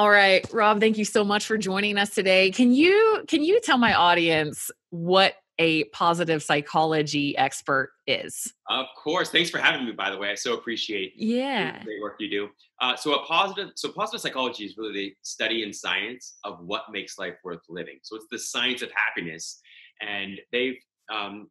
All right, Rob, thank you so much for joining us today. Can you tell my audience what a positive psychology expert is? Of course. Thanks for having me, by the way. I so appreciate the great work you do. So positive psychology is really the study and science of what makes life worth living. So it's the science of happiness. And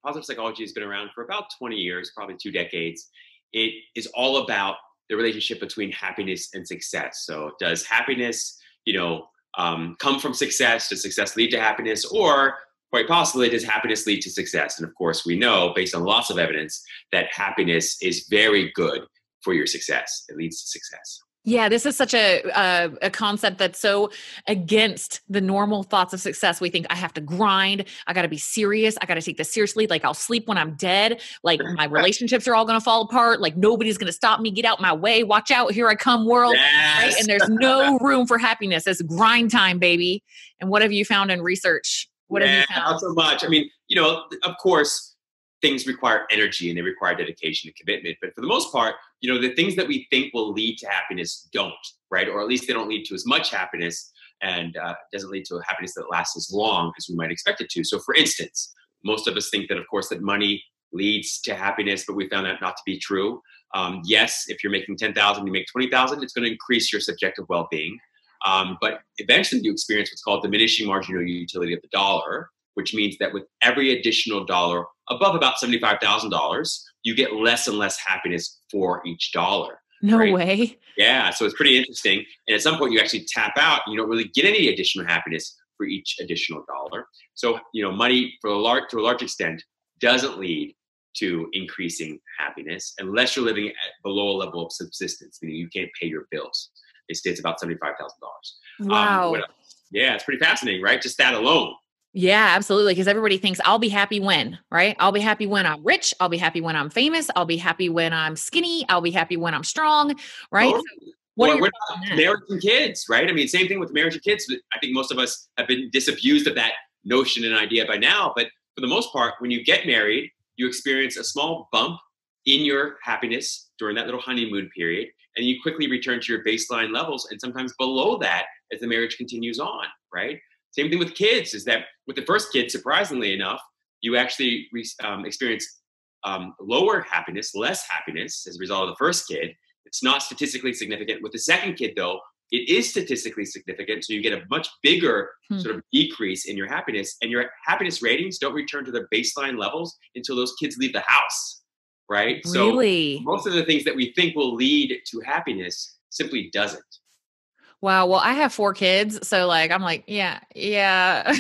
positive psychology has been around for about 20 years, probably 2 decades. It is all about the relationship between happiness and success. So does happiness, come from success? Does success lead to happiness? Or quite possibly, does happiness lead to success? And of course, we know, based on lots of evidence, that happiness is very good for your success. It leads to success. Yeah, this is such a concept that's so against the normal thoughts of success. We think I have to grind. I got to be serious. I got to take this seriously. Like I'll sleep when I'm dead. Like my relationships are all going to fall apart. Like nobody's going to stop me. Get out my way. Watch out. Here I come, world. Yes. Right? And there's no room for happiness. It's grind time, baby. And what have you found in research? What have you found? Not so much. I mean, of course, things require energy and they require dedication and commitment. But for the most part, the things that we think will lead to happiness don't, right? Or at least they don't lead to as much happiness, and doesn't lead to happiness that lasts as long as we might expect it to. So for instance, most of us think that, of course, that money leads to happiness, but we found that not to be true. Yes, if you're making $10,000, you make $20,000, it's going to increase your subjective well-being. But eventually you experience what's called diminishing marginal utility of the dollar, which means that with every additional dollar above about $75,000, you get less and less happiness for each dollar. No right? way. Yeah. So it's pretty interesting. And at some point you actually tap out and you don't really get any additional happiness for each additional dollar. So, money to a large extent doesn't lead to increasing happiness unless you're living at below a level of subsistence, meaning you can't pay your bills. It's about $75,000. Wow. Yeah, it's pretty fascinating, right? Just that alone. Yeah, absolutely. Because everybody thinks I'll be happy when, right? I'll be happy when I'm rich. I'll be happy when I'm famous. I'll be happy when I'm skinny. I'll be happy when I'm strong, right? Totally. So what about marriage and kids, right? I mean, same thing with marriage and kids. I think most of us have been disabused of that notion and idea by now. But for the most part, when you get married, you experience a small bump in your happiness during that little honeymoon period. And you quickly return to your baseline levels and sometimes below that as the marriage continues on, right? Same thing with kids is that with the first kid, surprisingly enough, you actually experience lower happiness, less happiness as a result of the first kid. It's not statistically significant. With the second kid, though, it is statistically significant. So you get a much bigger sort of decrease in your happiness, and your happiness ratings don't return to their baseline levels until those kids leave the house. Right? Really? So most of the things that we think will lead to happiness simply doesn't. Wow. Well, I have 4 kids. So I'm like, yeah.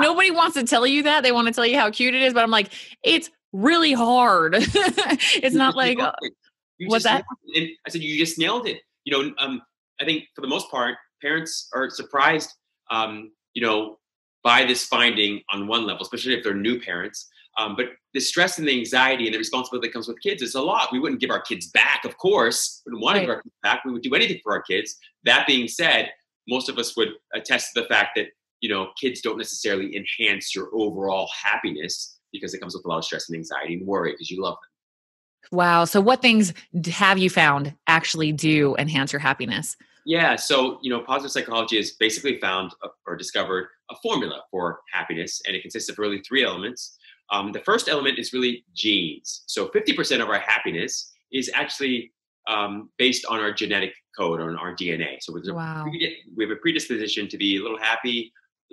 Nobody wants to tell you that. They want to tell you how cute it is. But I'm like, it's really hard. It's not like, what's that? I said, you just nailed it. I think for the most part, parents are surprised, by this finding on one level, especially if they're new parents. But the stress and the anxiety and the responsibility that comes with kids is a lot. We wouldn't give our kids back, of course. We wouldn't want to give our kids back. We would do anything for our kids. That being said, most of us would attest to the fact that, kids don't necessarily enhance your overall happiness because it comes with a lot of stress and anxiety and worry because you love them. Wow. So what things have you found actually do enhance your happiness? Yeah. So, positive psychology has basically found or discovered a formula for happiness, and it consists of really 3 elements. The first element is really genes. So 50% of our happiness is actually based on our genetic code, on our DNA. So we have a predisposition to be a little happier, a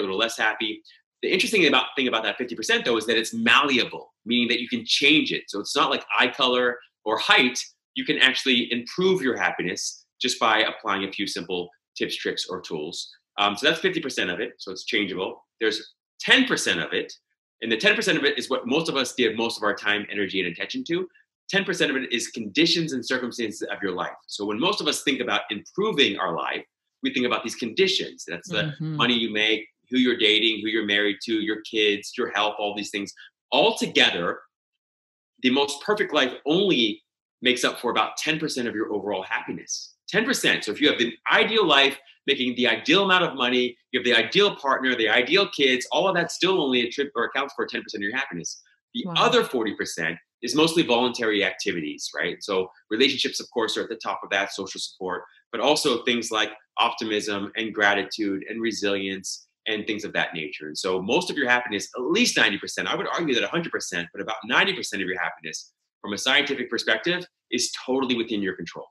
little less happy. The interesting thing about that 50% though is that it's malleable, meaning that you can change it. So it's not like eye color or height. You can actually improve your happiness just by applying a few simple tips, tricks, or tools. So that's 50% of it. So it's changeable. There's 10% of it. And the 10% of it is what most of us give most of our time, energy, and attention to. 10% of it is conditions and circumstances of your life. So when most of us think about improving our life, we think about these conditions. That's the money you make, who you're dating, who you're married to, your kids, your health, all these things. Altogether, the most perfect life only makes up for about 10% of your overall happiness. 10%. So if you have the ideal life, making the ideal amount of money, you have the ideal partner, the ideal kids, all of that still only accounts for 10% of your happiness. The other 40% is mostly voluntary activities, right? So relationships, of course, are at the top of that, social support, but also things like optimism and gratitude and resilience and things of that nature. And so most of your happiness, at least 90%, I would argue that 100%, but about 90% of your happiness from a scientific perspective is totally within your control.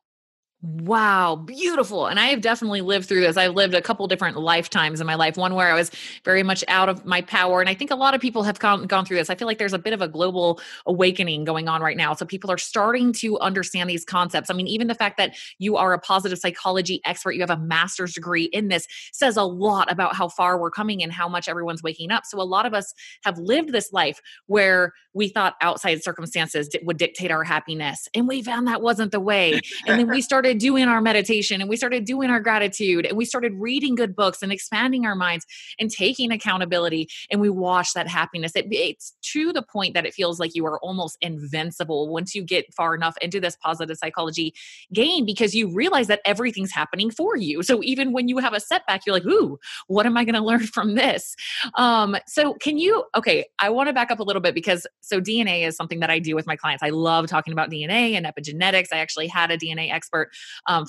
Wow. Beautiful. And I have definitely lived through this. I've lived a couple different lifetimes in my life, one where I was very much out of my power. And I think a lot of people have gone through this. I feel like there's a bit of a global awakening going on right now. So people are starting to understand these concepts. I mean, even the fact that you are a positive psychology expert, you have a master's degree in this, says a lot about how far we're coming and how much everyone's waking up. So a lot of us have lived this life where we thought outside circumstances would dictate our happiness. And we found that wasn't the way. And then we started doing our meditation, and we started doing our gratitude, and we started reading good books and expanding our minds and taking accountability, and we watch that happiness. It's to the point that it feels like you are almost invincible once you get far enough into this positive psychology game, because you realize that everything's happening for you. So even when you have a setback, you're like, ooh, what am I going to learn from this? So can you, okay, I want to back up a little bit, because so DNA is something that I do with my clients. I love talking about DNA and epigenetics. I actually had a DNA expert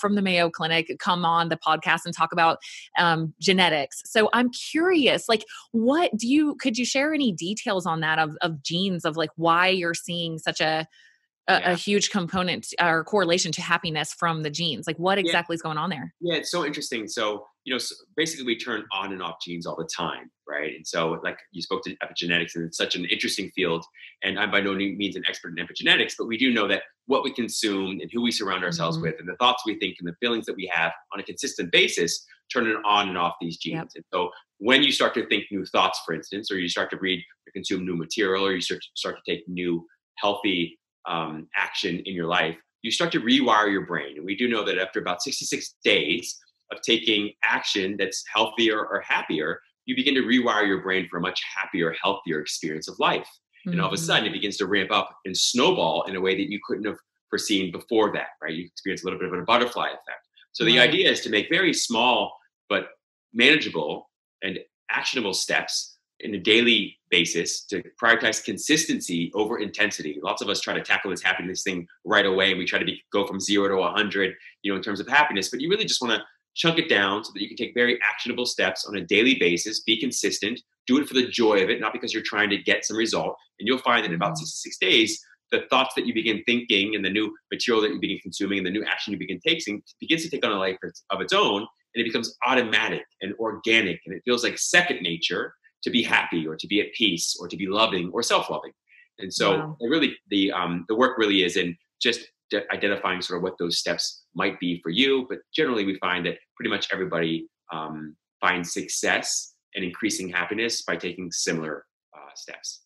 from the Mayo Clinic come on the podcast and talk about genetics. So I'm curious, like, what do you, could you share any details on that of genes, of like why you're seeing such a huge component or correlation to happiness from the genes? Like what exactly is going on there? Yeah, it's so interesting. So, you know, so basically we turn on and off genes all the time, right? And so like you spoke to epigenetics, and it's such an interesting field, and I'm by no means an expert in epigenetics, but we do know that what we consume and who we surround ourselves with and the thoughts we think and the feelings that we have on a consistent basis turn on and off these genes. Yep. And so when you start to think new thoughts, for instance, or you start to read or consume new material, or you start to take new healthy action in your life, you start to rewire your brain. And we do know that after about 66 days of taking action that's healthier or happier, you begin to rewire your brain for a much happier, healthier experience of life. And all of a sudden it begins to ramp up and snowball in a way that you couldn't have foreseen before that, right? You experience a little bit of a butterfly effect. So the idea is to make very small but manageable and actionable steps in a daily basis to prioritize consistency over intensity. Lots of us try to tackle this happiness thing right away, and we try to go from 0 to 100, you know, in terms of happiness, but you really just want to chunk it down so that you can take very actionable steps on a daily basis, be consistent, do it for the joy of it, not because you're trying to get some result. And you'll find that in about 66 days, the thoughts that you begin thinking and the new material that you begin consuming and the new action you begin taking begins to take on a life of its own, and it becomes automatic and organic. And it feels like second nature to be happy or to be at peace or to be loving or self-loving. And so really the work really is in just identifying sort of what those steps might be for you. But generally we find that pretty much everybody finds success and increasing happiness by taking similar steps.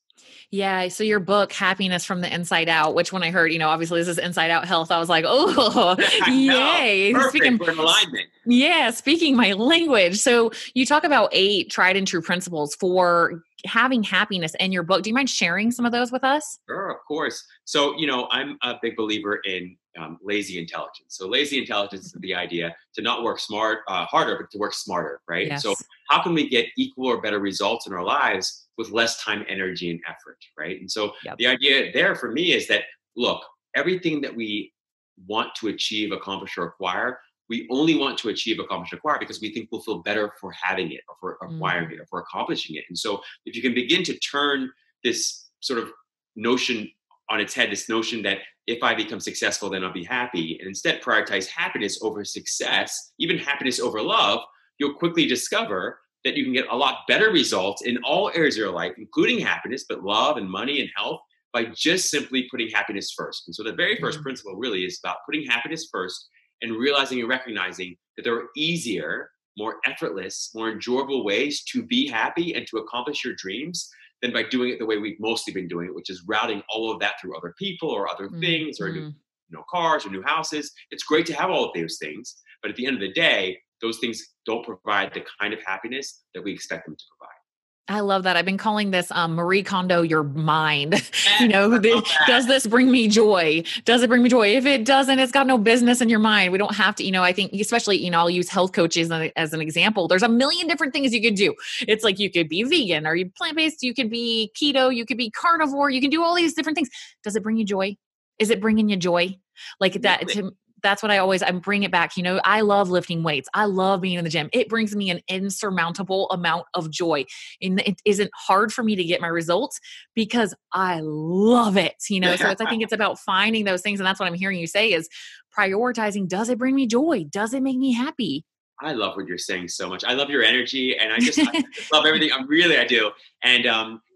Yeah. So your book, Happiness from the Inside Out, which when I heard, you know, obviously this is Inside Out Health, I was like, oh, yay. Perfect. We're in alignment. Yeah. Speaking my language. So you talk about 8 tried and true principles for having happiness in your book. Do you mind sharing some of those with us? Sure, of course. So, you know, I'm a big believer in lazy intelligence. So lazy intelligence is the idea to not work harder, but to work smarter, right? Yes. So how can we get equal or better results in our lives with less time, energy, and effort, right? And so the idea there for me is that, look, everything that we want to achieve, accomplish, or acquire, we only want to achieve, accomplish, acquire because we think we'll feel better for having it or for acquiring it or for accomplishing it. And so if you can begin to turn this sort of notion on its head, this notion that if I become successful, then I'll be happy, and instead prioritize happiness over success, even happiness over love, you'll quickly discover that you can get a lot better results in all areas of your life, including happiness, but love and money and health, by just simply putting happiness first. And so the very first principle really is about putting happiness first and realizing and recognizing that there are easier, more effortless, more enjoyable ways to be happy and to accomplish your dreams than by doing it the way we've mostly been doing it, which is routing all of that through other people or other things or new, you know, cars or new houses. It's great to have all of those things, but at the end of the day, those things don't provide the kind of happiness that we expect them to provide. I love that. I've been calling this Marie Kondo, your mind. You know, does this bring me joy? Does it bring me joy? If it doesn't, it's got no business in your mind. We don't have to, you know, I think especially, you know, I'll use health coaches as an example. There's a million different things you could do. It's like you could be vegan, or you plant-based, you could be keto, you could be carnivore, you can do all these different things. Does it bring you joy? Is it bringing you joy? Like that, that's what I always, I bring it back. You know, I love lifting weights. I love being in the gym. It brings me an insurmountable amount of joy. And it isn't hard for me to get my results because I love it, you know? So it's, I think it's about finding those things. And that's what I'm hearing you say is prioritizing. Does it bring me joy? Does it make me happy? I love what you're saying so much. I love your energy and I just love everything. I do. And,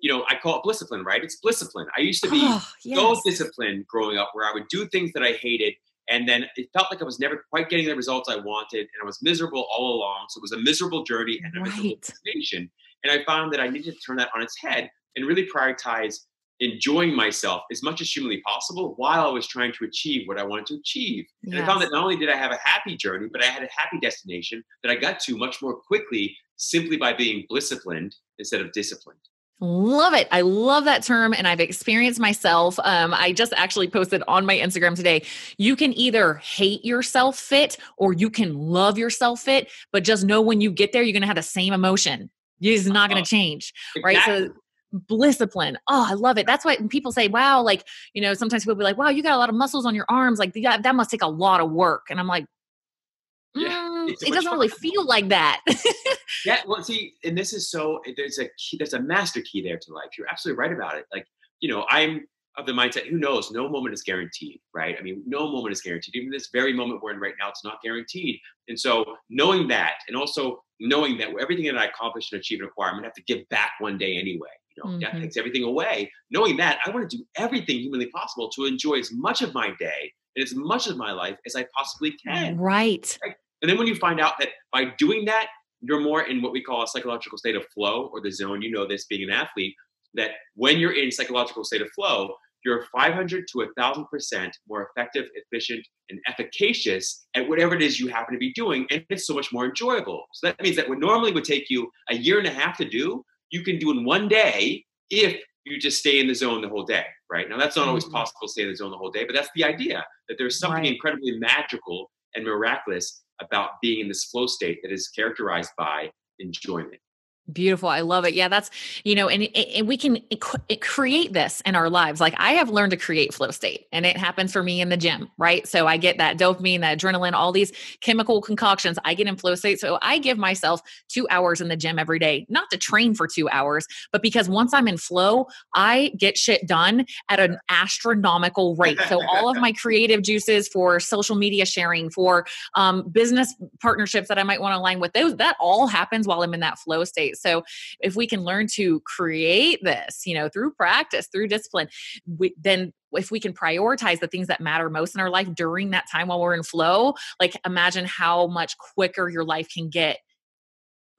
you know, I call it blissipline, right? It's blissipline. I used to be so disciplined growing up where I would do things that I hated. And then it felt like I was never quite getting the results I wanted. And I was miserable all along. So it was a miserable journey and a miserable destination. And I found that I needed to turn that on its head and really prioritize enjoying myself as much as humanly possible while I was trying to achieve what I wanted to achieve. And I found that not only did I have a happy journey, but I had a happy destination that I got to much more quickly simply by being blissiplined instead of disciplined. Love it. I love that term. And I've experienced myself. I just actually posted on my Instagram today, you can either hate yourself fit or you can love yourself fit, but just know when you get there, you're going to have the same emotion. It's not going to change. Exactly. Right. So blissipline. Oh, I love it. That's why people say, wow, like, you know, sometimes people be like, wow, you got a lot of muscles on your arms. Like that must take a lot of work. And I'm like, it doesn't really feel like that. Well, see, and this is so, there's a master key there to life. You're absolutely right about it. Like, you know, I'm of the mindset, who knows, no moment is guaranteed, right? I mean, no moment is guaranteed. Even this very moment we're in right now, it's not guaranteed. And so knowing that, and also knowing that everything that I accomplish and achieve and acquire, I'm going to have to give back one day anyway. You know, death takes everything away. Knowing that, I want to do everything humanly possible to enjoy as much of my day and as much of my life as I possibly can. Right. And then when you find out that by doing that, you're more in what we call a psychological state of flow or the zone, you know this being an athlete, that when you're in psychological state of flow, you're 500 to 1,000% more effective, efficient, and efficacious at whatever it is you happen to be doing. And it's so much more enjoyable. So that means that what normally would take you a year and a half to do, you can do in one day if you just stay in the zone the whole day, right? Now, that's not always possible to stay in the zone the whole day, but that's the idea, that there's something incredibly magical and miraculous about being in this flow state that is characterized by enjoyment. Beautiful. I love it. Yeah, that's, you know, and we can create this in our lives. Like I have learned to create flow state and it happens for me in the gym, right? So I get that dopamine, the adrenaline, all these chemical concoctions. I get in flow state. So I give myself 2 hours in the gym every day, not to train for 2 hours, but because once I'm in flow, I get shit done at an astronomical rate. So all of my creative juices for social media sharing, for business partnerships that I might want to align with, those, that all happens while I'm in that flow state. So if we can learn to create this, you know, through practice, through discipline, then if we can prioritize the things that matter most in our life during that time while we're in flow, like imagine how much quicker your life can get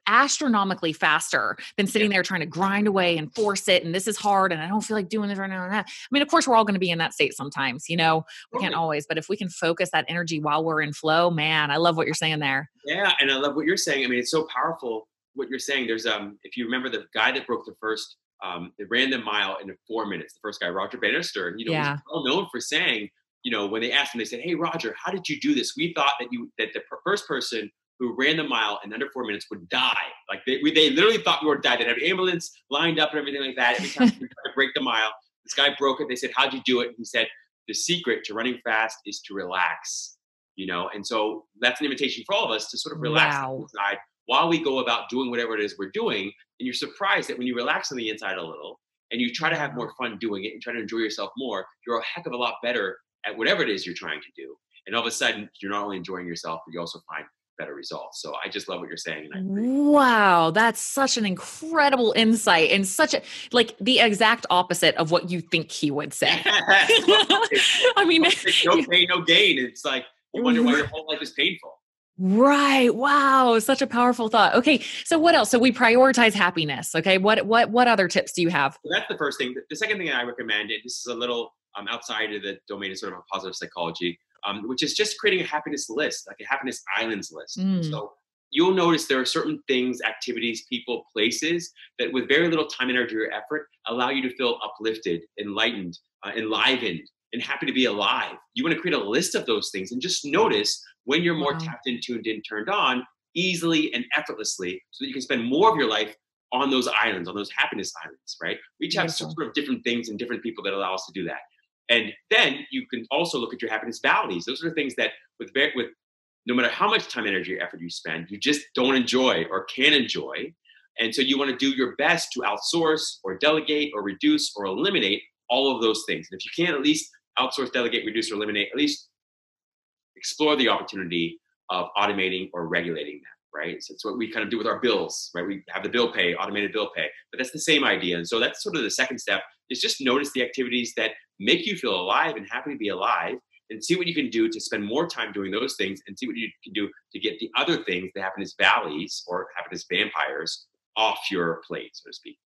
astronomically faster than sitting there trying to grind away and force it. And this is hard. And I don't feel like doing this right now. And that. I mean, of course, we're all going to be in that state sometimes, you know, we can't always, but if we can focus that energy while we're in flow, man, I love what you're saying there. Yeah. And I love what you're saying. I mean, it's so powerful. What you're saying, there's, if you remember the guy that broke the first, that ran the mile in 4 minutes, the first guy, Roger Bannister, and, you know, he's well known for saying, you know, when they asked him, they said, hey, Roger, how did you do this? We thought that the first person who ran the mile in under 4 minutes would die. Like they literally thought we would die. They'd have an ambulance lined up and everything like that. Every time we tried to break the mile, this guy broke it. They said, how'd you do it? And he said, the secret to running fast is to relax, you know? And so that's an invitation for all of us to sort of relax inside while we go about doing whatever it is we're doing. And you're surprised that when you relax on the inside a little and you try to have more fun doing it and try to enjoy yourself more, you're a heck of a lot better at whatever it is you're trying to do. And all of a sudden, you're not only enjoying yourself, but you also find better results. So I just love what you're saying. Wow. That's such an incredible insight and such a, like the exact opposite of what you think he would say. I mean, no pain, no gain. It's like, you wonder why your whole life is painful. Right. Wow. Such a powerful thought. Okay. So what else? So we prioritize happiness. Okay. What other tips do you have? So that's the first thing. The second thing that I recommend, and this is a little outside of the domain of sort of a positive psychology, which is just creating a happiness list, like a happiness islands list. So you'll notice there are certain things, activities, people, places that with very little time, energy, or effort allow you to feel uplifted, enlightened, enlivened, and happy to be alive. You want to create a list of those things and just notice when you're more tapped in, tuned in, turned on easily and effortlessly so that you can spend more of your life on those islands, on those happiness islands, right? We each have sort of different things and different people that allow us to do that. And then you can also look at your happiness values. Those are the things that with no matter how much time, energy, or effort you spend, you just don't enjoy or can't enjoy. And so you want to do your best to outsource or delegate or reduce or eliminate all of those things. And if you can, at least outsource, delegate, reduce, or eliminate, at least explore the opportunity of automating or regulating them. Right? So it's what we kind of do with our bills, right? We have the bill pay, automated bill pay, but that's the same idea. And so that's sort of the second step, is just notice the activities that make you feel alive and happy to be alive, and see what you can do to spend more time doing those things, and see what you can do to get the other things, the happiness valleys or happiness vampires, off your plate, so to speak.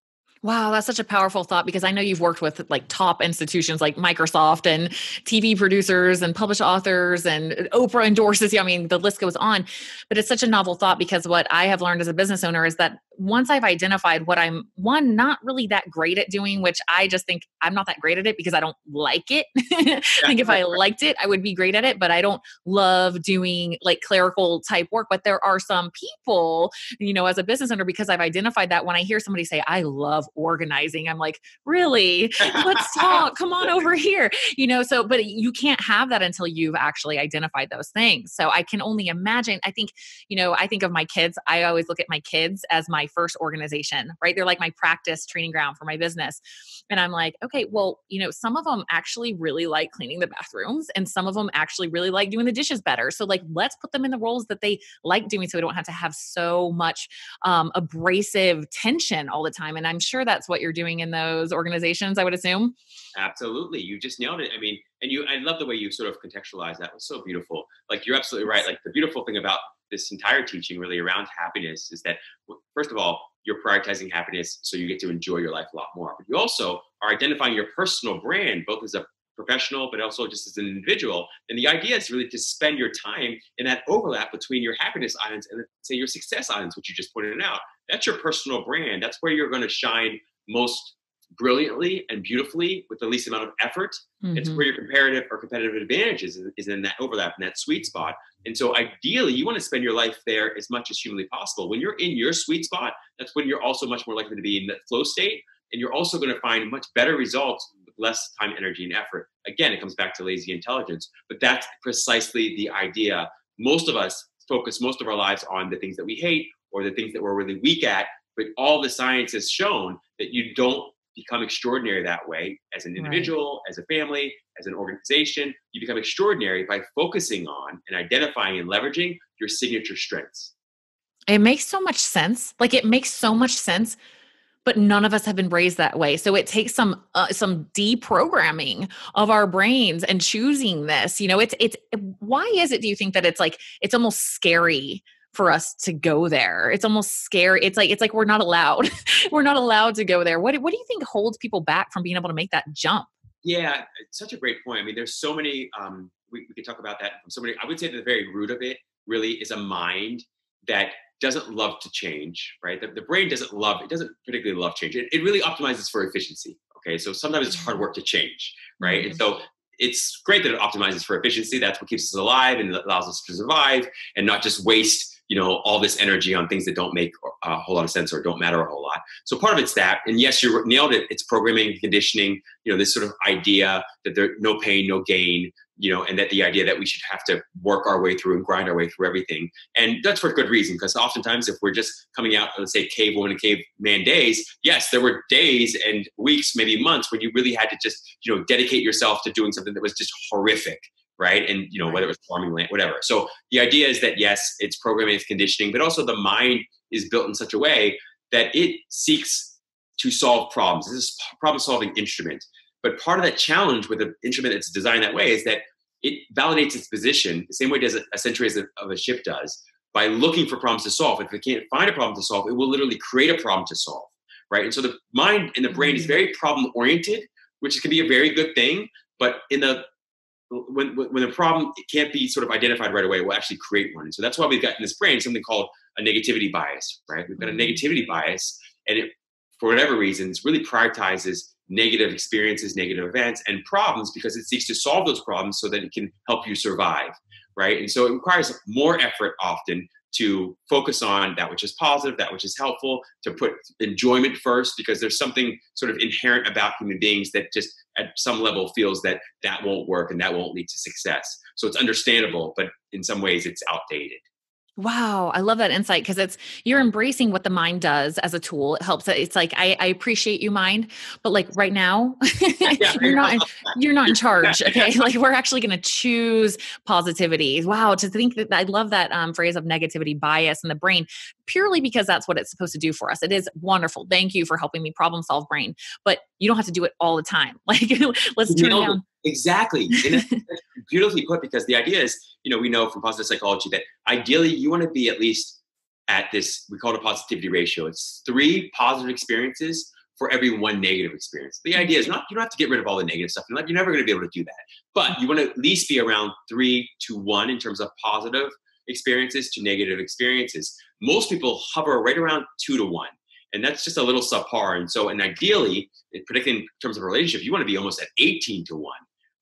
Wow, that's such a powerful thought, because I know you've worked with like top institutions like Microsoft and TV producers and published authors, and Oprah endorses you. I mean, the list goes on, but it's such a novel thought, because what I have learned as a business owner is that once I've identified what I'm, one, not really that great at doing, which I just think I'm not that great at it because I don't like it. I think if I liked it, I would be great at it, but I don't love doing like clerical type work. But there are some people, you know, as a business owner, because I've identified that, when I hear somebody say, I love organizing, I'm like, really? Let's talk. Come on over here. You know, so, but you can't have that until you've actually identified those things. So I can only imagine. I think, you know, I think of my kids. I always look at my kids as my first organization, right? They're like my practice training ground for my business. And I'm like, okay, well, you know, some of them actually really like cleaning the bathrooms, and some of them actually really like doing the dishes better. So like, let's put them in the roles that they like doing, so we don't have to have so much abrasive tension all the time. And I'm sure that's what you're doing in those organizations, I would assume. Absolutely. You just nailed it. I mean, and I love the way you sort of contextualized that. It was so beautiful. Like, you're absolutely right. Like, the beautiful thing about this entire teaching really around happiness is that, first of all, you're prioritizing happiness, so you get to enjoy your life a lot more. But you also are identifying your personal brand, both as a professional, but also just as an individual. And the idea is really to spend your time in that overlap between your happiness islands and, say, your success islands, which you just pointed out. That's your personal brand. That's where you're going to shine most brilliantly and beautifully with the least amount of effort. Mm-hmm. It's where your comparative or competitive advantage is in that overlap, in that sweet spot. And so ideally, you want to spend your life there as much as humanly possible. When you're in your sweet spot, that's when you're also much more likely to be in that flow state. And you're also going to find much better results with less time, energy, and effort. Again, it comes back to lazy intelligence, but that's precisely the idea. Most of us focus most of our lives on the things that we hate or the things that we're really weak at, but all the science has shown that you don't become extraordinary that way as an individual, right, as a family, as an organization. You become extraordinary by focusing on and identifying and leveraging your signature strengths. It makes so much sense. Like, it makes so much sense, but none of us have been raised that way. So it takes some deprogramming of our brains and choosing this. You know, it's why is it, do you think that it's like, it's almost scary for us to go there? It's almost scary. It's like, we're not allowed. We're not allowed to go there. What do you think holds people back from being able to make that jump? Yeah, it's such a great point. I mean, there's so many, we could talk about that from so many. I would say that the very root of it really is a mind that doesn't love to change, right? The brain doesn't particularly love change. It really optimizes for efficiency. Okay. So sometimes it's hard work to change, right? Mm-hmm. And so it's great that it optimizes for efficiency. That's what keeps us alive and allows us to survive and not just waste, you know, all this energy on things that don't make a whole lot of sense or don't matter a whole lot. So part of it's that, and yes, you nailed it. It's programming, conditioning, you know, this sort of idea that there's no pain, no gain, you know, and that the idea that we should have to work our way through and grind our way through everything. And that's for good reason, because oftentimes if we're just coming out, let's say, cave woman and cave man days, yes, there were days and weeks, maybe months, when you really had to just, you know, dedicate yourself to doing something that was just horrific, right? And, you know, whether it's farming land, whatever. So the idea is that, yes, it's programming, it's conditioning, but also the mind is built in such a way that it seeks to solve problems. This is a problem-solving instrument. But part of that challenge with an instrument that's designed that way is that it validates its position the same way as a century of a ship does, by looking for problems to solve. If it can't find a problem to solve, it will literally create a problem to solve, right? And so the mind and the brain is very problem-oriented, which can be a very good thing, but when a problem can't be sort of identified right away, we'll actually create one. And so that's why we've got in this brain something called a negativity bias, right? We've got a negativity bias, and it, for whatever reasons, really prioritizes negative experiences, negative events, and problems, because it seeks to solve those problems so that it can help you survive, right? And so it requires more effort often to focus on that which is positive, that which is helpful, to put enjoyment first, because there's something sort of inherent about human beings that just at some level feels that that won't work and that won't lead to success. So it's understandable, but in some ways it's outdated. Wow. I love that insight, because you're embracing what the mind does as a tool. It helps. It's like, I appreciate you, mind, but like right now, you're not in charge. Okay. Like we're actually going to choose positivity. Wow. To think that, I love that phrase of negativity bias in the brain, purely because that's what it's supposed to do for us. It is wonderful. Thank you for helping me problem solve, brain, but you don't have to do it all the time. Like let's turn it down. Exactly. And it's beautifully put, because the idea is, we know from positive psychology that ideally you want to be at least at this, we call it a positivity ratio. It's 3 positive experiences for every 1 negative experience. The idea is you don't have to get rid of all the negative stuff. You're never going to be able to do that. But you want to at least be around 3 to 1 in terms of positive experiences to negative experiences. Most people hover right around 2 to 1. And that's just a little subpar. And so, and ideally, particularly in terms of a relationship, you want to be almost at 18 to 1,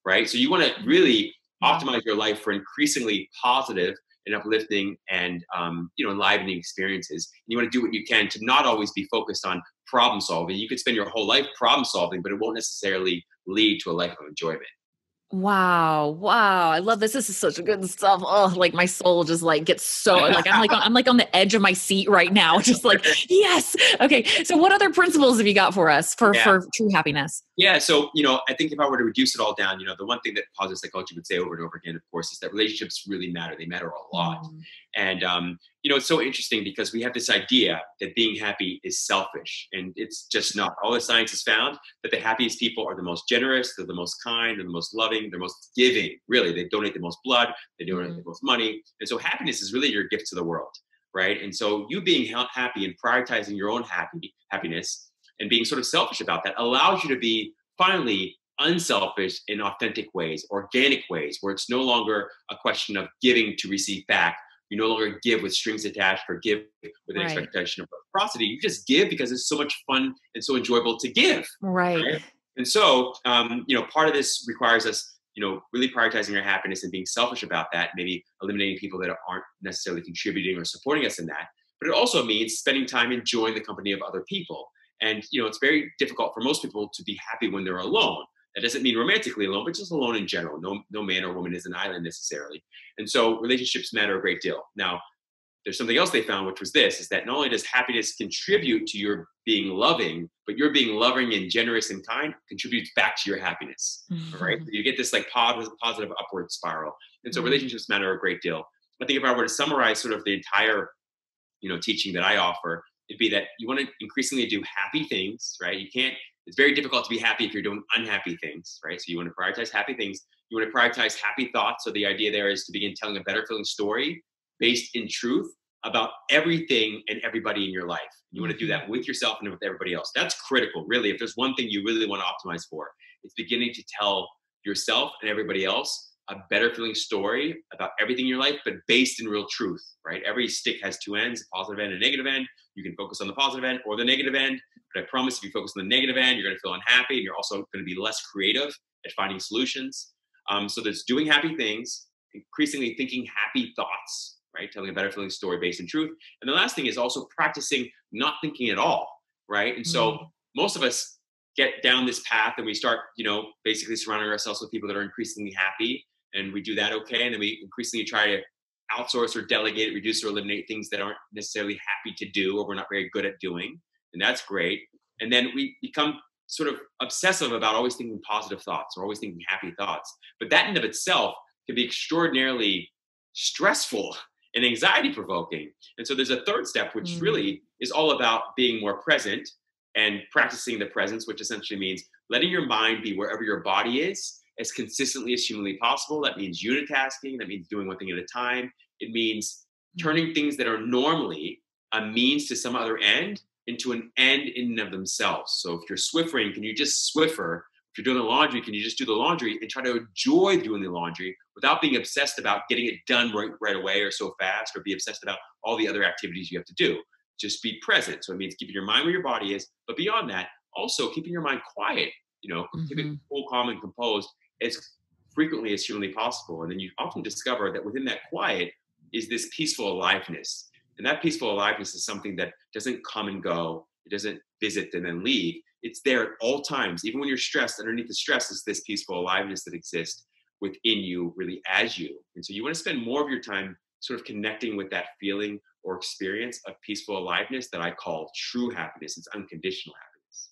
right? So you want to really optimize your life for increasingly positive and uplifting and, enlivening experiences. And you want to do what you can to not always be focused on problem solving. You could spend your whole life problem solving, but it won't necessarily lead to a life of enjoyment. Wow. I love this. This is such good stuff. Oh, like my soul just like gets so like, I'm like on the edge of my seat right now. Just like, yes. Okay. So what other principles have you got for us for true happiness? Yeah. So, I think if I were to reduce it all down, the one thing that positive psychology would say over and over again, of course, is that relationships really matter. They matter a lot. Mm. And, it's so interesting because we have this idea that being happy is selfish, and it's just not. All the science has found that the happiest people are the most generous, they're the most kind, they're the most loving, they're most giving, really. They donate the most blood, they donate the most money. And so happiness is really your gift to the world, right? And so you being happy and prioritizing your own happiness and being sort of selfish about that allows you to be finally unselfish in authentic ways, organic ways, where it's no longer a question of giving to receive back. You no longer give with strings attached or give with an expectation of reciprocity. You just give because it's so much fun and so enjoyable to give. Right? And so, part of this requires us, really prioritizing our happiness and being selfish about that, maybe eliminating people that aren't necessarily contributing or supporting us in that. But it also means spending time enjoying the company of other people. And, it's very difficult for most people to be happy when they're alone. That doesn't mean romantically alone, but just alone in general. No man or woman is an island necessarily. And so relationships matter a great deal. Now, there's something else they found, which was this, is that not only does happiness contribute to your being loving, but your being loving and generous and kind contributes back to your happiness, right? So you get this like positive upward spiral. And so relationships matter a great deal. I think if I were to summarize sort of the entire, teaching that I offer, it'd be that you want to increasingly do happy things, right? It's very difficult to be happy if you're doing unhappy things, right? So you want to prioritize happy things. You want to prioritize happy thoughts. So the idea there is to begin telling a better feeling story based in truth about everything and everybody in your life. You want to do that with yourself and with everybody else. That's critical, really. If there's one thing you really want to optimize for, it's beginning to tell yourself and everybody else a better feeling story about everything in your life, but based in real truth, right? Every stick has 2 ends, a positive end and a negative end. You can focus on the positive end or the negative end, but I promise if you focus on the negative end, you're going to feel unhappy and you're also going to be less creative at finding solutions. So there's doing happy things, increasingly thinking happy thoughts, right? Telling a better feeling story based in truth. And the last thing is also practicing not thinking at all, right? And so most of us get down this path and we start, basically surrounding ourselves with people that are increasingly happy. And we do that okay. And then we increasingly try to outsource or delegate, reduce or eliminate things that aren't necessarily happy to do or we're not very good at doing. And that's great. And then we become sort of obsessive about always thinking positive thoughts or always thinking happy thoughts. But that in of itself can be extraordinarily stressful and anxiety provoking. And so there's a third step, which really is all about being more present and practicing the presence, which essentially means letting your mind be wherever your body is as consistently as humanly possible. That means unitasking. That means doing one thing at a time. It means turning things that are normally a means to some other end into an end in and of themselves. So if you're Swiffering, can you just Swiffer? If you're doing the laundry, can you just do the laundry and try to enjoy doing the laundry without being obsessed about getting it done right away or so fast, or be obsessed about all the other activities you have to do? Just be present. So it means keeping your mind where your body is, but beyond that, also keeping your mind quiet, keeping it cool, calm, and composed as frequently as humanly possible. And then you often discover that within that quiet, is this peaceful aliveness. And that peaceful aliveness is something that doesn't come and go. It doesn't visit and then leave. It's there at all times. Even when you're stressed, underneath the stress is this peaceful aliveness that exists within you, really as you. And so you want to spend more of your time sort of connecting with that feeling or experience of peaceful aliveness that I call true happiness. It's unconditional happiness.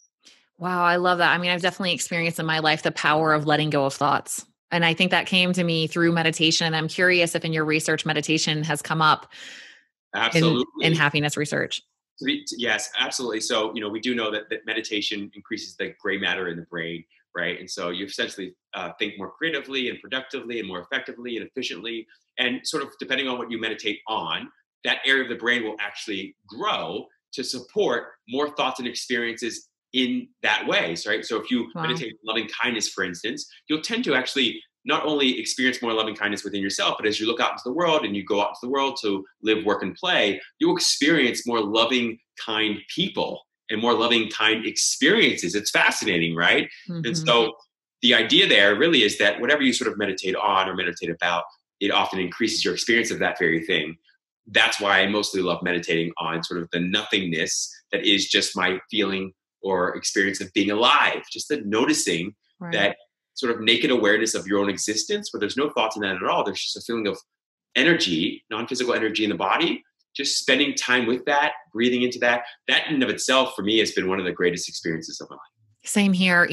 Wow, I love that. I mean, I've definitely experienced in my life the power of letting go of thoughts. And I think that came to me through meditation. And I'm curious if in your research, meditation has come up in happiness research. Yes, absolutely. So, we do know that meditation increases the gray matter in the brain, right? And so you essentially think more creatively and productively and more effectively and efficiently. And sort of depending on what you meditate on, that area of the brain will actually grow to support more thoughts and experiences in that way, right? So if you meditate loving kindness, for instance, you'll tend to actually not only experience more loving kindness within yourself, but as you look out into the world and you go out into the world to live, work, and play, you'll experience more loving, kind people and more loving, kind experiences. It's fascinating, right? Mm-hmm. And so the idea there really is that whatever you sort of meditate on or meditate about, it often increases your experience of that very thing. That's why I mostly love meditating on sort of the nothingness that is just my feeling or experience of being alive, just the noticing that sort of naked awareness of your own existence, where there's no thoughts in that at all. There's just a feeling of energy, non-physical energy in the body, just spending time with that, breathing into that. That in and of itself, for me, has been one of the greatest experiences of my life. Same here.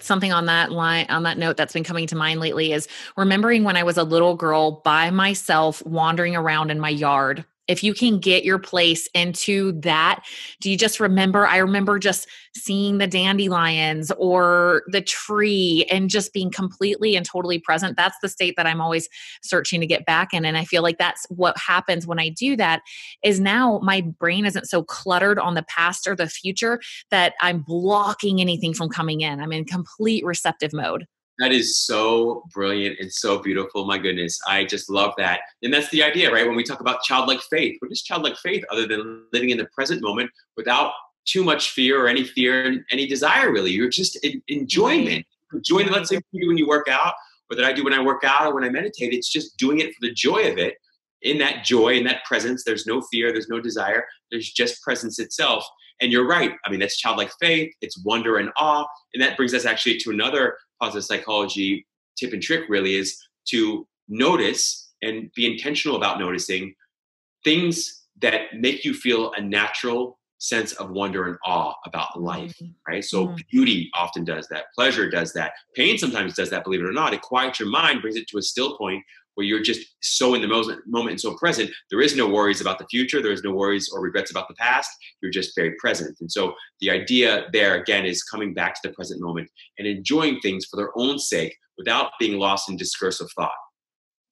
Something on that line, on that note that's been coming to mind lately is remembering when I was a little girl by myself wandering around in my yard. If you can get your place into that, do you just remember? I remember just seeing the dandelions or the tree and just being completely and totally present. That's the state that I'm always searching to get back in. And I feel like that's what happens when I do that is now my brain isn't so cluttered on the past or the future that I'm blocking anything from coming in. I'm in complete receptive mode. That is so brilliant and so beautiful. My goodness, I just love that. And that's the idea, right? When we talk about childlike faith, what is childlike faith other than living in the present moment without too much fear and any desire, really? You're just in enjoyment. Enjoying, let's say when you work out, or that I do when I work out or when I meditate, it's just doing it for the joy of it. In that joy, in that presence, there's no fear, there's no desire, there's just presence itself. And you're right. I mean, that's childlike faith. It's wonder and awe. And that brings us actually to another positive psychology tip and trick, really, is to notice and be intentional about noticing things that make you feel a natural sense of wonder and awe about life, right? So beauty often does that. Pleasure does that. Pain sometimes does that, believe it or not. It quiets your mind, brings it to a still point where you're just so in the moment and so present. There is no worries about the future. There is no worries or regrets about the past. You're just very present. And so the idea there, again, is coming back to the present moment and enjoying things for their own sake without being lost in discursive thought.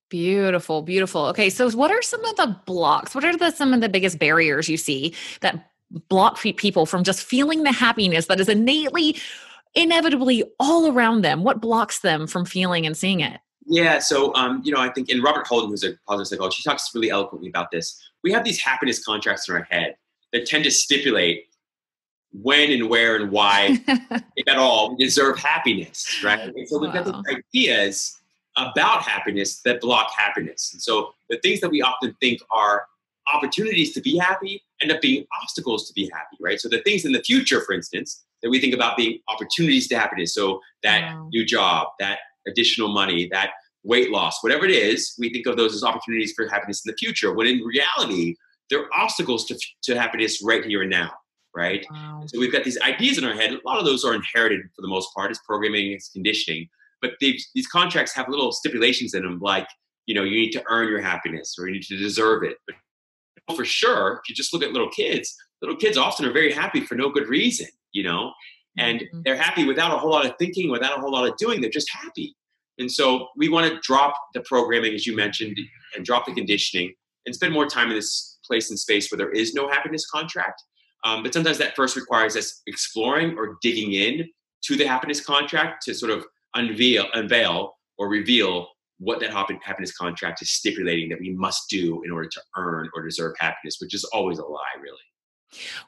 Beautiful, beautiful. Okay, so what are some of the blocks? What are some of the biggest barriers you see that block people from just feeling the happiness that is innately, inevitably all around them? What blocks them from feeling and seeing it? Yeah. So, I think in Robert Holden, who's a positive psychologist, she talks really eloquently about this. We have these happiness contracts in our head that tend to stipulate when and where and why, if at all, we deserve happiness, right? And so we've got these ideas about happiness that block happiness. And so the things that we often think are opportunities to be happy end up being obstacles to be happy, right? So the things in the future, for instance, that we think about being opportunities to happiness. So that new job, that additional money, that weight loss, whatever it is, we think of those as opportunities for happiness in the future, when in reality, they're obstacles to happiness right here and now, right? Wow. So we've got these ideas in our head. A lot of those are inherited for the most part. It's programming, it's conditioning. But these contracts have little stipulations in them, like, you need to earn your happiness or you need to deserve it. But for sure, if you just look at little kids often are very happy for no good reason, and they're happy without a whole lot of thinking, without a whole lot of doing. They're just happy. And so we want to drop the programming, as you mentioned, and drop the conditioning and spend more time in this place and space where there is no happiness contract. But sometimes that first requires us exploring or digging in to the happiness contract to sort of unveil or reveal what that happiness contract is stipulating that we must do in order to earn or deserve happiness, which is always a lie, really.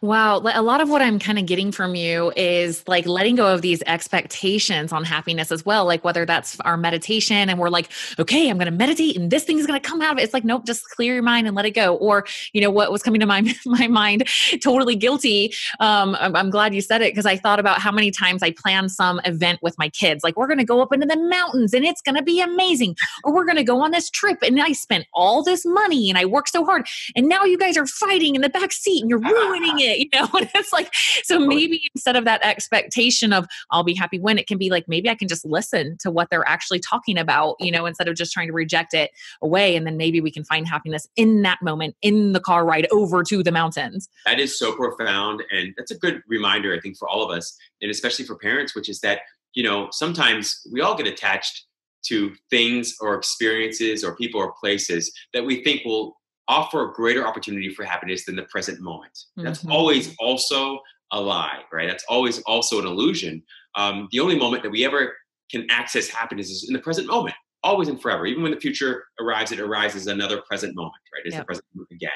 Wow. A lot of what I'm kind of getting from you is like letting go of these expectations on happiness as well. Like whether that's our meditation and we're like, okay, I'm going to meditate and this thing is going to come out of it. It's like, nope, just clear your mind and let it go. Or, you know, what was coming to my mind, totally guilty. I'm glad you said it because I thought about how many times I planned some event with my kids. Like we're going to go up into the mountains and it's going to be amazing. Or we're going to go on this trip and I spent all this money and I worked so hard. And now you guys are fighting in the back seat and you're ruining it, you know? And it's like, so maybe instead of that expectation of I'll be happy when, it can be like, maybe I can just listen to what they're actually talking about, you know, instead of just trying to reject it away. And then maybe we can find happiness in that moment, in the car ride over to the mountains. That is so profound. And that's a good reminder, I think, for all of us, and especially for parents, which is that, you know, sometimes we all get attached to things or experiences or people or places that we think will offer a greater opportunity for happiness than the present moment. That's always also a lie, right? That's always also an illusion. The only moment that we ever can access happiness is in the present moment, always and forever. Even when the future arrives, it arises another present moment, right? It's the present moment again.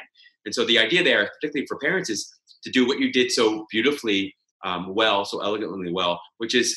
And so the idea there, particularly for parents, is to do what you did so beautifully, so elegantly well, which is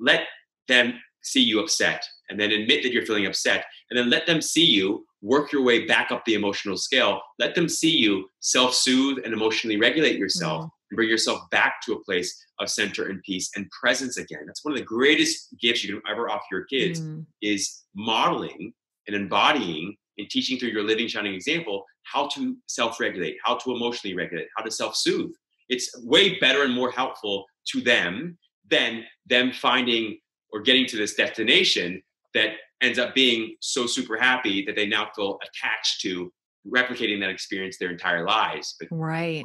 let them see you upset and then admit that you're feeling upset and then let them see you work your way back up the emotional scale. Let them see you self-soothe and emotionally regulate yourself and bring yourself back to a place of center and peace and presence again. That's one of the greatest gifts you can ever offer your kids is modeling and embodying and teaching through your living, shining example, how to self-regulate, how to emotionally regulate, how to self-soothe. It's way better and more helpful to them than them finding or getting to this destination that ends up being so super happy that they now feel attached to replicating that experience their entire lives. But, right.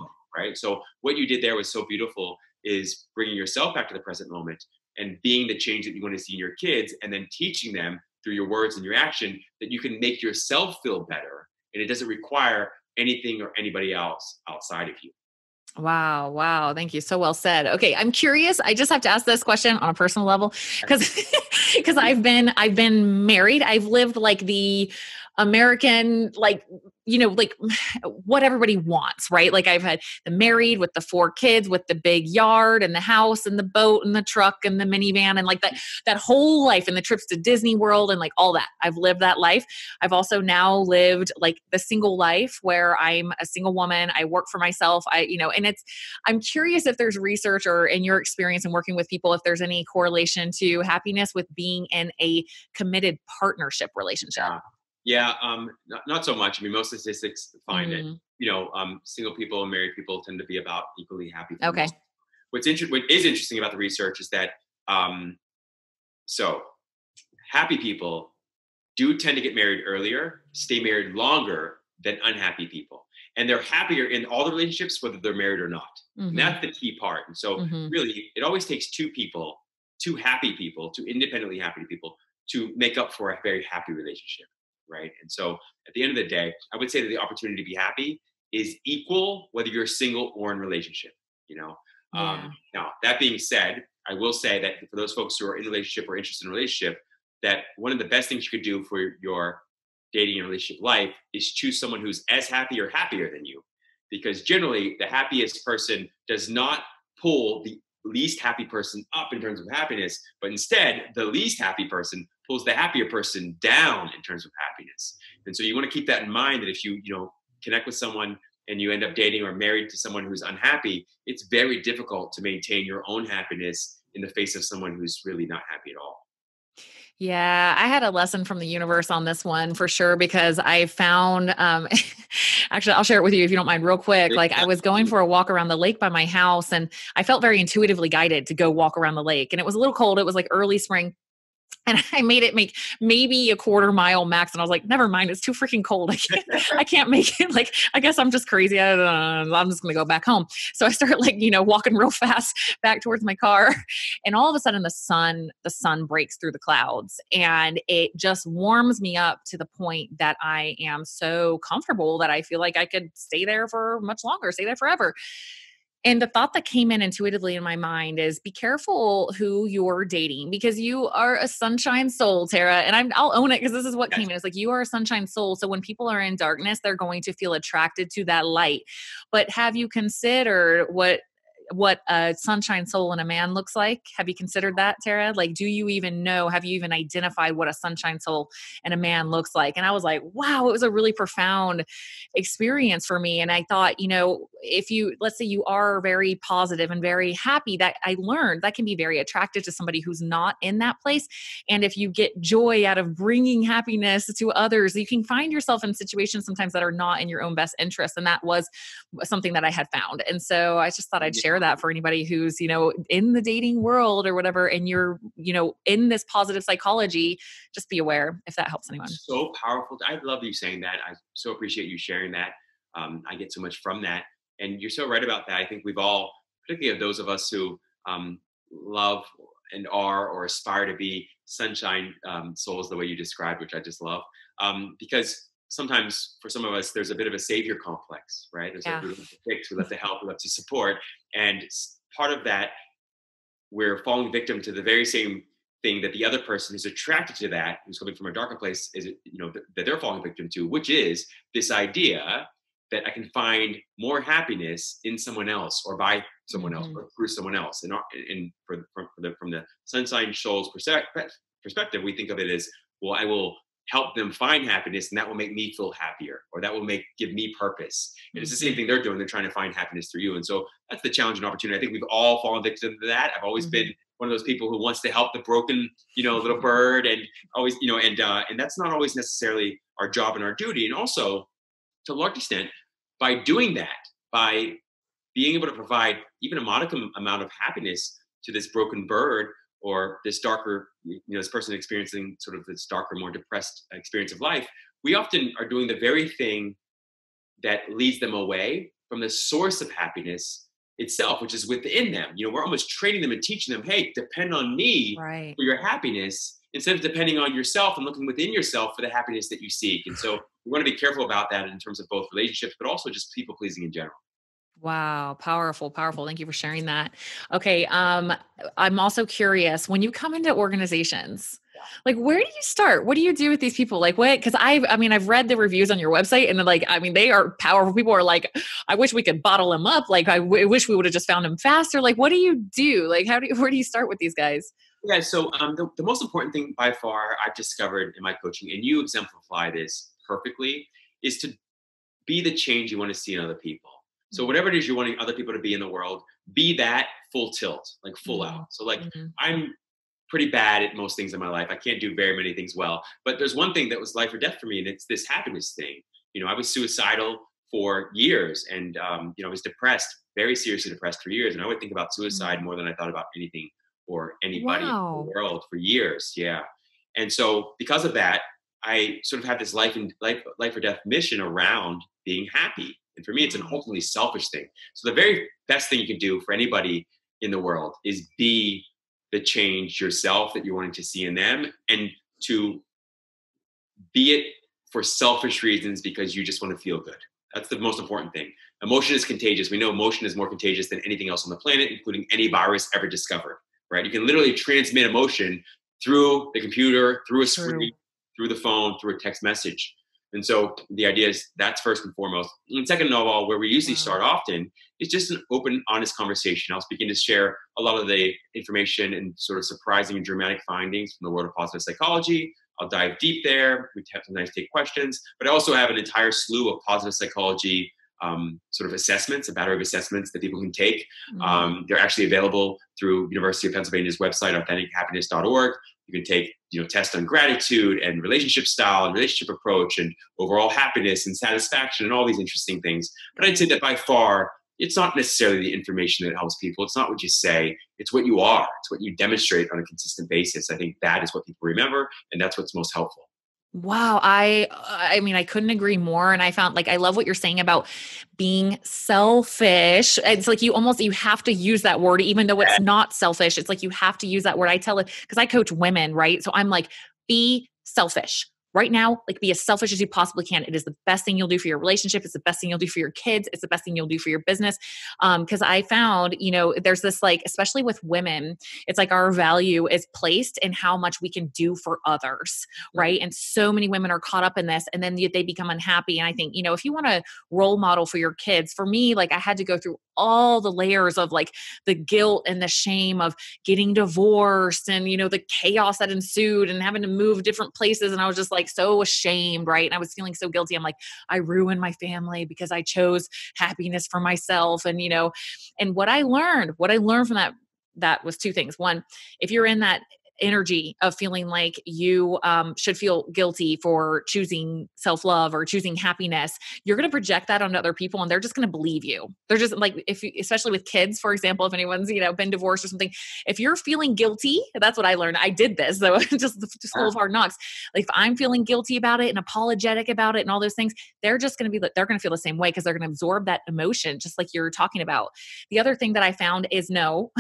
So what you did there was so beautiful, is bringing yourself back to the present moment and being the change that you want to see in your kids, and then teaching them through your words and your action that you can make yourself feel better. And it doesn't require anything or anybody else outside of you. Wow. Wow. Thank you. So well said. Okay. I'm curious. I just have to ask this question on a personal level because I've been married. I've lived like the American, like, you know, like what everybody wants, right? Like I've had the married with the 4 kids with the big yard and the house and the boat and the truck and the minivan and like that whole life and the trips to Disney World and like all that. I've lived that life. I've also now lived like the single life where I'm a single woman. I work for myself. I'm curious if there's research or in your experience in working with people, if there's any correlation to happiness with being in a committed partnership relationship. Not so much. I mean, most statistics find it. You know, single people and married people tend to be about equally happy. Okay. What is interesting about the research is that so happy people do tend to get married earlier, stay married longer than unhappy people, and they're happier in all the relationships, whether they're married or not. And that's the key part. And so, really, it always takes 2 people, 2 happy people, 2 independently happy people, to make up for a very happy relationship. Right. And so at the end of the day, I would say that the opportunity to be happy is equal, whether you're single or in relationship, you know. Now, that being said, I will say that for those folks who are in relationship or interested in relationship, that one of the best things you could do for your dating and relationship life is choose someone who's as happy or happier than you, because generally the happiest person does not pull the least happy person up in terms of happiness, but instead the least happy person pulls the happier person down in terms of happiness. And so you want to keep that in mind, that if you connect with someone and you end up dating or married to someone who's unhappy, it's very difficult to maintain your own happiness in the face of someone who's really not happy at all. Yeah, I had a lesson from the universe on this one for sure, because I found, actually I'll share it with you if you don't mind real quick. Like I was going for a walk around the lake by my house and I felt very intuitively guided to go walk around the lake, and it was a little cold. It was like early spring. And I made it make maybe a quarter mile max. And I was like, never mind. It's too freaking cold. I can't make it. Like, I guess I'm just crazy. I'm just going to go back home. So I started walking real fast back towards my car. And all of a sudden the sun breaks through the clouds, and it just warms me up to the point that I am so comfortable that I feel like I could stay there forever. And the thought that came in intuitively in my mind is be careful who you're dating, because you are a sunshine soul, Tara. And I'll own it, because this is what came in. It's like, you are a sunshine soul. So when people are in darkness, they're going to feel attracted to that light. But have you considered what a sunshine soul in a man looks like? Have you considered that, Tara? Like, do you even know, have you even identified what a sunshine soul in a man looks like? And I was like, wow, it was a really profound experience for me. And I thought, you know, if you, let's say you are very positive and very happy, that I learned that can be very attractive to somebody who's not in that place. And if you get joy out of bringing happiness to others, you can find yourself in situations sometimes that are not in your own best interest. And that was something that I had found. And so I just thought I'd share that for anybody who's, you know, in the dating world or whatever, and you're, you know, in this positive psychology, just be aware if that helps anyone. So powerful. I love you saying that. I so appreciate you sharing that. I get so much from that. And you're so right about that. I think we've all, particularly those of us who love and are or aspire to be sunshine souls, the way you described, which I just love, because sometimes for some of us, there's a bit of a savior complex, right? There's like, we love to fix, we love to help, we love to support. And part of that, we're falling victim to the very same thing that the other person who's attracted to that, who's coming from a darker place, is, you know, that they're falling victim to, which is this idea that I can find more happiness in someone else, or by someone else, or through someone else. And from the sunshine soul's perspective, we think of it as, well, I will help them find happiness, and that will make me feel happier, or that will give me purpose. And it's the same thing they're doing. They're trying to find happiness through you. And so that's the challenge and opportunity. I think we've all fallen victim to that. I've always been one of those people who wants to help the broken, you know, little bird, and always, you know, and that's not always necessarily our job and our duty. And also, to a large extent, by doing that, by being able to provide even a modicum amount of happiness to this broken bird, or this darker, you know, this person experiencing sort of this darker, more depressed experience of life, we often are doing the very thing that leads them away from the source of happiness itself, which is within them. You know, we're almost training them and teaching them, hey, depend on me for your happiness, instead of depending on yourself and looking within yourself for the happiness that you seek. And so we want to be careful about that in terms of both relationships, but also just people pleasing in general. Wow. Powerful, powerful. Thank you for sharing that. Okay. I'm also curious, when you come into organizations, like, where do you start? What do you do with these people? Like, what? Because I've read the reviews on your website, and like, I mean, they are powerful. People are like, I wish we could bottle them up. Like, I wish we would have just found them faster. Like, what do you do? Like, where do you start with these guys? Yeah. So the most important thing by far I've discovered in my coaching, and you exemplify this perfectly, is to be the change you want to see in other people. So whatever it is you're wanting other people to be in the world, be that full tilt, like full out. So like, I'm pretty bad at most things in my life. I can't do very many things well, but there's one thing that was life or death for me, and it's this happiness thing. You know, I was suicidal for years, and, you know, I was depressed, very seriously depressed for years. And I would think about suicide more than I thought about anything or anybody in the world for years. Yeah. And so because of that, I sort of had this life or death mission around being happy. And for me, it's an ultimately selfish thing. So the very best thing you can do for anybody in the world is be the change yourself that you're wanting to see in them, and to be it for selfish reasons because you just want to feel good. That's the most important thing. Emotion is contagious. We know emotion is more contagious than anything else on the planet, including any virus ever discovered, right? You can literally transmit emotion through the computer, through a screen, through the phone, through a text message. And so the idea is that's first and foremost. And second of all, where we usually start often is just an open, honest conversation. I'll begin to share a lot of the information and sort of surprising and dramatic findings from the world of positive psychology. I'll dive deep there. We sometimes take questions, but I also have an entire slew of positive psychology sort of assessments, a battery of assessments that people can take. They're actually available through University of Pennsylvania's website, AuthenticHappiness.org. You can take, you know, tests on gratitude and relationship style and relationship approach and overall happiness and satisfaction and all these interesting things. But I'd say that by far, it's not necessarily the information that helps people. It's not what you say. It's what you are. It's what you demonstrate on a consistent basis. I think that is what people remember, and that's what's most helpful. Wow. I mean, I couldn't agree more. And I found, like, I love what you're saying about being selfish. It's like, you have to use that word, even though it's not selfish. It's like, you have to use that word. I tell it, 'cause I coach women, right? So I'm like, be selfish. right now, like be as selfish as you possibly can. It is the best thing you'll do for your relationship. It's the best thing you'll do for your kids. It's the best thing you'll do for your business. Cause I found, you know, there's this like, especially with women, it's like our value is placed in how much we can do for others. Right. And so many women are caught up in this and then they become unhappy. And I think, you know, if you want to role model for your kids, for me, like I had to go through all the layers of like the guilt and the shame of getting divorced and, you know, the chaos that ensued and having to move different places. And I was just like so ashamed. Right. And I was feeling so guilty. I'm like, I ruined my family because I chose happiness for myself. And, you know, and what I learned from that was two things. One, if you're in that energy of feeling like you should feel guilty for choosing self-love or choosing happiness, you're going to project that onto other people and they're just going to believe you. They're just like, especially with kids, for example, if anyone's, you know, been divorced or something, if you're feeling guilty, that's what I learned. I did this. So just the school of hard knocks. Like if I'm feeling guilty about it and apologetic about it and all those things, they're just going to be, they're going to feel the same way because they're going to absorb that emotion, just like you're talking about. The other thing that I found is no,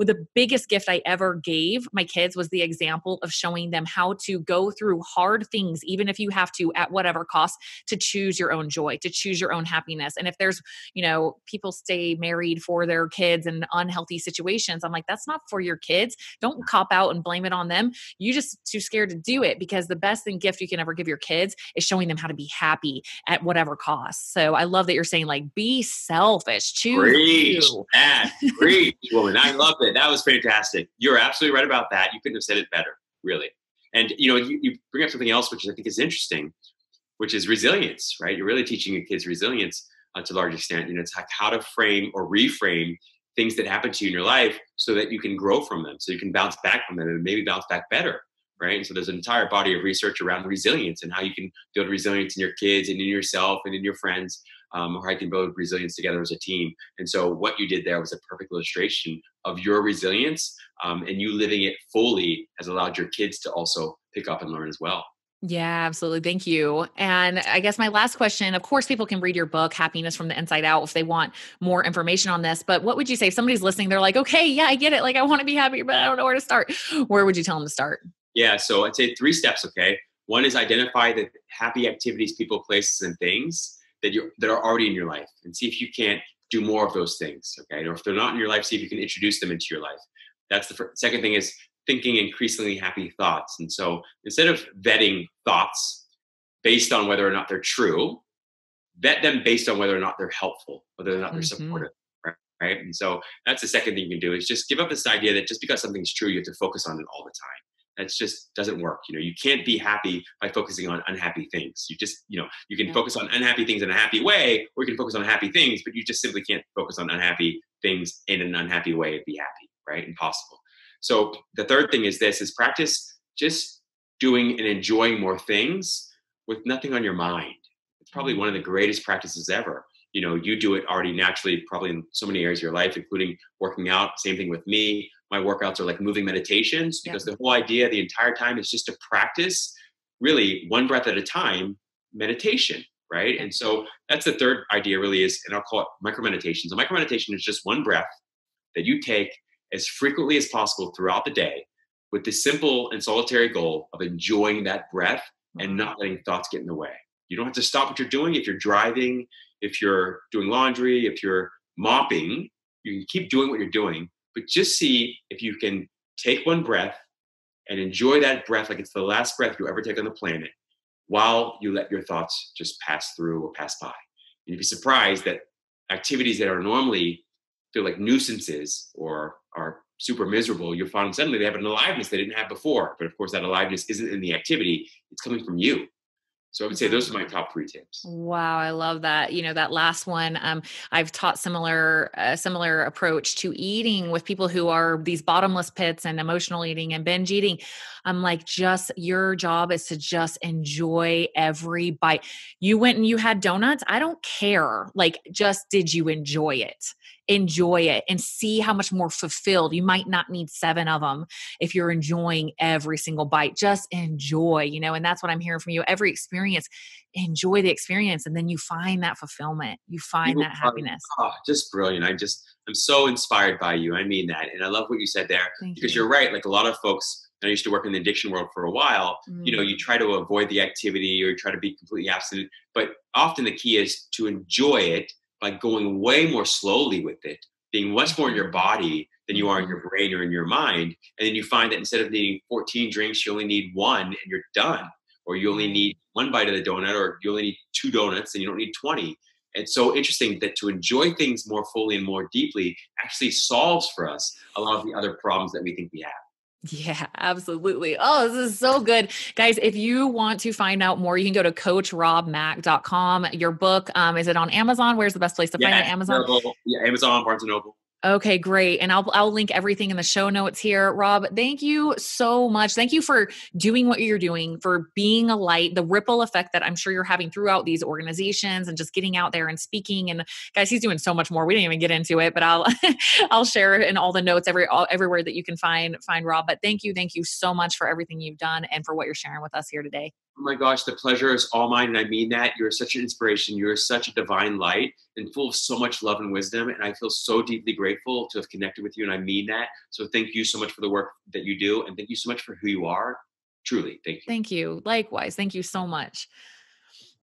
with the biggest gift I ever gave my kids was the example of showing them how to go through hard things, even if you have to, at whatever cost, to choose your own joy, to choose your own happiness. And if there's, you know, people stay married for their kids in unhealthy situations, I'm like, that's not for your kids. Don't cop out and blame it on them. You just too scared to do it because the best thing gift you can ever give your kids is showing them how to be happy at whatever cost. So I love that you're saying like, be selfish, choose you. Great woman. I love it. That was fantastic. You're absolutely right about that. You couldn't have said it better, really. And, you know, you bring up something else, which I think is interesting, which is resilience, right? You're really teaching your kids resilience to a large extent. You know, it's like how to frame or reframe things that happen to you in your life so that you can grow from them, so you can bounce back from them and maybe bounce back better, right? And so there's an entire body of research around resilience and how you can build resilience in your kids and in yourself and in your friends, or how you can build resilience together as a team. And so what you did there was a perfect illustration of your resilience, and you living it fully has allowed your kids to also pick up and learn as well. Yeah, absolutely. Thank you. And I guess my last question, of course, people can read your book, Happiness from the Inside Out, if they want more information on this, but what would you say if somebody's listening, they're like, okay, yeah, I get it. Like I want to be happy, but I don't know where to start. Where would you tell them to start? Yeah. So I'd say 3 steps. Okay. One is identify the happy activities, people, places, and things that are already in your life and see if you can't do more of those things. Okay. Or if they're not in your life, see if you can introduce them into your life. That's the second thing is thinking increasingly happy thoughts. And so instead of vetting thoughts based on whether or not they're true, vet them based on whether or not they're helpful, whether or not they're supportive. Right. And so that's the second thing you can do is just give up this idea that just because something's true, you have to focus on it all the time. That's just doesn't work. You know, you can't be happy by focusing on unhappy things. You just, you know, you can focus on unhappy things in a happy way, or you can focus on happy things, but you just simply can't focus on unhappy things in an unhappy way and be happy, right? Impossible. So the third thing is this, is practice just doing and enjoying more things with nothing on your mind. It's probably one of the greatest practices ever. You know, you do it already naturally, probably in so many areas of your life, including working out. Same thing with me. My workouts are like moving meditations because the whole idea the entire time is just to practice really one breath at a time meditation, right? And so that's the third idea really is, and I'll call it micro meditation. So micro meditation is just one breath that you take as frequently as possible throughout the day with the simple and solitary goal of enjoying that breath and not letting thoughts get in the way. You don't have to stop what you're doing. If you're driving, if you're doing laundry, if you're mopping, you can keep doing what you're doing, but just see if you can take one breath and enjoy that breath like it's the last breath you'll ever take on the planet while you let your thoughts just pass through or pass by. And you'd be surprised that activities that are normally feel like nuisances or are super miserable, you'll find suddenly they have an aliveness they didn't have before. But of course, that aliveness isn't in the activity, it's coming from you. So I would say those are my top 3 tips. Wow. I love that. You know, that last one, I've taught similar approach to eating with people who are these bottomless pits and emotional eating and binge eating. I'm like, just your job is to just enjoy every bite. You went and you had donuts. I don't care. Like, just did you enjoy it? Enjoy it and see how much more fulfilled. You might not need 7 of them if you're enjoying every single bite. Just enjoy, you know, and that's what I'm hearing from you. Every experience, enjoy the experience. And then you find that fulfillment. You find that happiness. Oh, just brilliant. I'm so inspired by you. I mean that. And I love what you said there because you're right. Like a lot of folks I used to work in the addiction world for a while, you know, you try to avoid the activity or you try to be completely abstinent. But often the key is to enjoy it by going way more slowly with it, being much more in your body than you are in your brain or in your mind. And then you find that instead of needing 14 drinks, you only need one and you're done. Or you only need one bite of the donut, or you only need two donuts and you don't need 20. It's so interesting that to enjoy things more fully and more deeply actually solves for us a lot of the other problems that we think we have. Yeah, absolutely. Oh, this is so good. Guys, if you want to find out more, you can go to coachrobmack.com. Your book, is it on Amazon? Where's the best place to find it? Amazon? Yeah, Amazon, Barnes & Noble. Okay, great. And I'll link everything in the show notes here. Rob, thank you so much. Thank you for doing what you're doing, for being a light, the ripple effect that I'm sure you're having throughout these organizations and just getting out there and speaking. And guys, he's doing so much more. We didn't even get into it, but I'll, I'll share in all the notes everywhere that you can find Rob. But thank you so much for everything you've done and for what you're sharing with us here today. Oh my gosh, the pleasure is all mine. And I mean that. You're such an inspiration. You're such a divine light and full of so much love and wisdom. And I feel so deeply grateful to have connected with you. And I mean that. So thank you so much for the work that you do. And thank you so much for who you are. Truly. Thank you. Thank you. Likewise. Thank you so much.